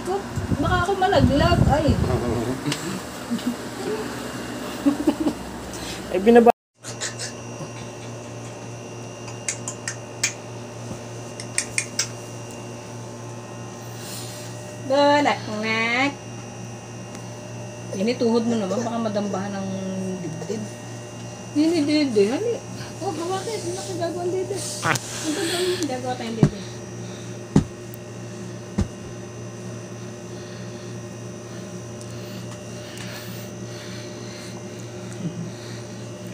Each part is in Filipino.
Aray ko, baka ako malaglag. Ay. Ay, binaba. Balaknak. Ini tuhod mo naman, baka madambahan ng dibdib. Hindi, dede. Hali. Oh, hawakin. Laki gagawin dede. Ang gagawa tayong dede.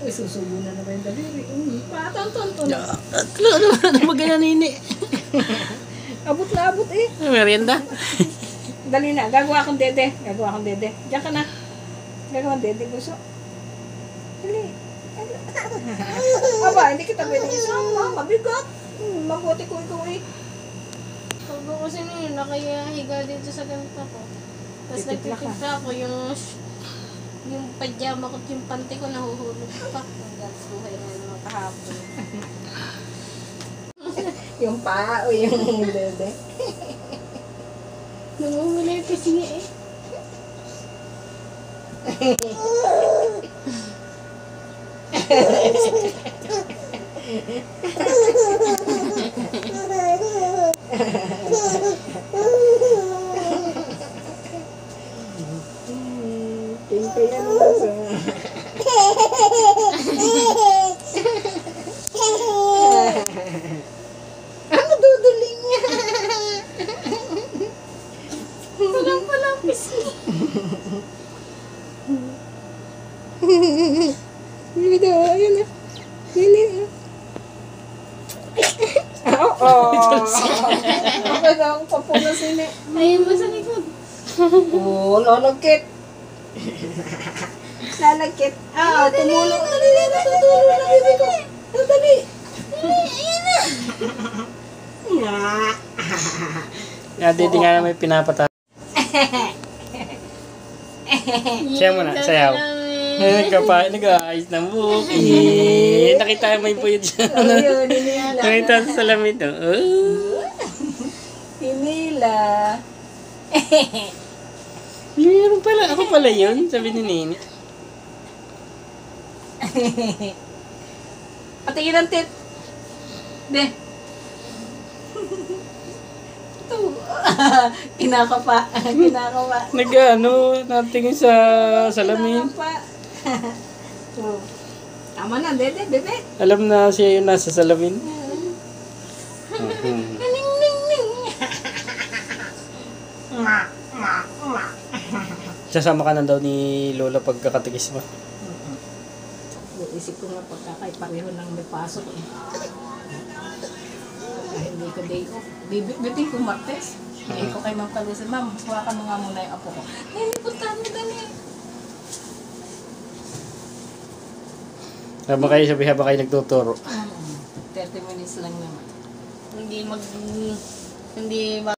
Uy, susubo na naman yung daliri. Patonton. Ano ba na magkaya nini? Abot na abot eh. Merienda. Dali na. Gagawa akong dede. Gagawa akong dede. Diyan ka na. Gagawa akong dede. Gusto. Dali. Aba, hindi kita pwede isama. Mabigat. Mabuti ko ikaw eh. Pag bukasin mo yun, nakahiga dito sa ganito ko. Tapos nagtitigla ako yung pajama ko, yung panty ko nahuhulog pa. Hanggang buhay na yung mga kahapon. Yung paa o yung bebe. Nanguhulay kasi nga eh. Ano duduling niya? Palang pisngi. Video, ayun na. Hindi. Oo. Ako na ang papunas nila. Ayun mo sa likod. Oo, lalagkit. Lalagkit. Ah, tumulong. Dali na, tutulong na bibig ko. Dali. Ayun na. Dito nga na may pinapatala. Siya muna, sayaw. Kapag nag-aayos ng buhok. Nakita mo yung puyod siya. Nakita sa salamin. Hinila. Meron pala. Ako pala yun. Sabi ni Nini. Patingin ang tit. Hindi. Ito. Kinakapa. Kinakapa. Nag-ano. Natingin sa salamin. Kinakapa. Oh. Tama na, dede, bebe. Alam na siya yung nasa salamin. Ning, ning, ning. Sasama ka na daw ni Lola pagkakatikis mo. Isip ko nga pagkakaipareho ng may pasok. Kahit hindi ko day off. Bibitin ko Martes. Hindi ko kay Ma'am Kalusin. Ma'am, huwakan mo nga muna yung apo ko. Hindi po tanda dali. Habang kayo sabi, habang kayo nagtuturo. 30 minutes lang naman. Hindi